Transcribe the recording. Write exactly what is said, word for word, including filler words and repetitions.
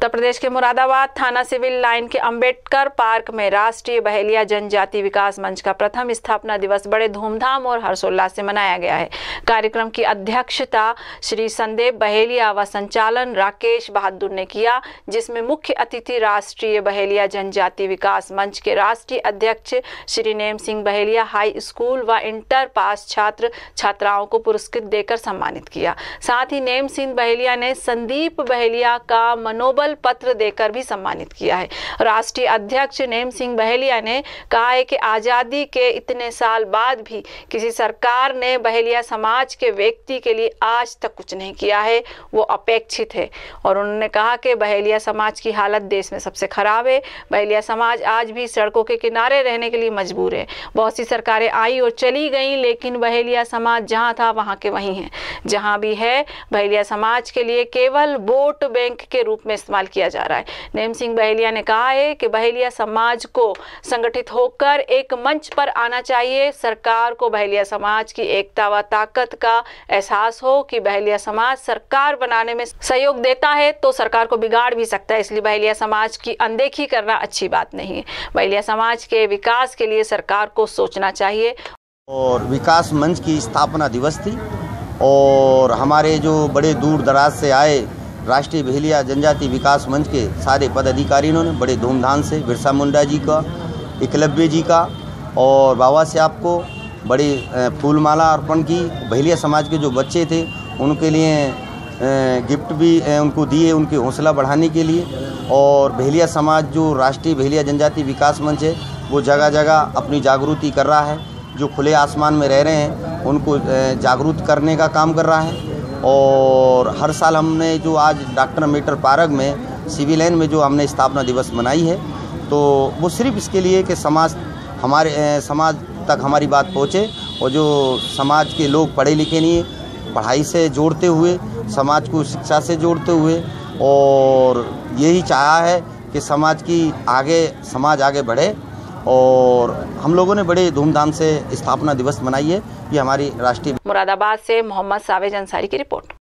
उत्तर प्रदेश के मुरादाबाद थाना civil line के अंबेडकर पार्क में राष्ट्रीय बहेलिया जनजाति विकास मंच का प्रथम स्थापना दिवस बड़े धूमधाम और हर्षोल्लास से मनाया गया है। कार्यक्रम की अध्यक्षता श्री संदीप बहेलिया व संचालन राकेश बहादुर ने किया, जिसमें मुख्य अतिथि राष्ट्रीय बहेलिया जनजाति विकास मंच के राष्ट्रीय अध्यक्ष श्री नेम सिंह बहेलिया हाई स्कूल व इंटर पास छात्र छात्राओं को पुरस्कृत देकर सम्मानित किया। साथ ही नेम सिंह बहेलिया ने संदीप बहेलिया का मनोबल पत्र देकर भी सम्मानित किया है। राष्ट्रीय अध्यक्ष नेम सिंह बहेलिया ने कहा है कि आजादी के इतने साल बाद भी किसी सरकार ने बहेलिया समाज के व्यक्ति के लिए आज तक कुछ नहीं किया है, वो अपेक्षित है। और उन्होंने कहा कि बहेलिया समाज की हालत देश में सबसे खराब है। बहेलिया समाज आज भी सड़कों के किनारे रहने के लिए मजबूर है। बहुत सी सरकारें आई और चली गई, लेकिन बहेलिया समाज जहाँ था वहाँ के वहीं है। जहाँ भी है, बहेलिया समाज के लिए केवल वोट बैंक के रूप में इस्तेमाल किया जा रहा है। नेम सिंह बहेलिया ने कहा है कि बहेलिया समाज को संगठित होकर एक मंच पर आना चाहिए। सरकार को बहेलिया समाज की एकता व ताकत का एहसास हो कि बहेलिया समाज सरकार बनाने में सहयोग देता है तो सरकार को बिगाड़ भी सकता है, इसलिए बहेलिया समाज की अनदेखी करना अच्छी बात नहीं है। बहेलिया समाज के विकास के लिए सरकार को सोचना चाहिए। और विकास मंच की स्थापना दिवस थी और हमारे जो बड़े दूर दराज से आए राष्ट्रीय बहेलिया जनजाति विकास मंच के सारे पदाधिकारियों ने बड़े धूमधाम से बिरसा मुंडा जी का, इकलव्य जी का और बाबा साहब को बड़ी फूलमाला अर्पण की। बहेलिया समाज के जो बच्चे थे उनके लिए गिफ्ट भी उनको दिए, उनके हौसला बढ़ाने के लिए। और बहेलिया समाज जो राष्ट्रीय बहेलिया जनजाति विकास मंच है वो जगह जगह अपनी जागृति कर रहा है। जो खुले आसमान में रह रहे हैं उनको जागरूक करने का काम कर रहा है। और हर साल हमने जो आज डॉक्टर अम्बेडकर पार्क में सिविल लाइन में जो हमने स्थापना दिवस मनाई है, तो वो सिर्फ इसके लिए कि समाज हमारे समाज तक हमारी बात पहुंचे और जो समाज के लोग पढ़े लिखे नहीं है, पढ़ाई से जोड़ते हुए, समाज को शिक्षा से जोड़ते हुए, और यही चाहा है कि समाज की आगे समाज आगे बढ़े। और हम लोगों ने बड़े धूमधाम से स्थापना दिवस मनाई है। ये हमारी राष्ट्रीय। मुरादाबाद से मोहम्मद सावेज अंसारी की रिपोर्ट।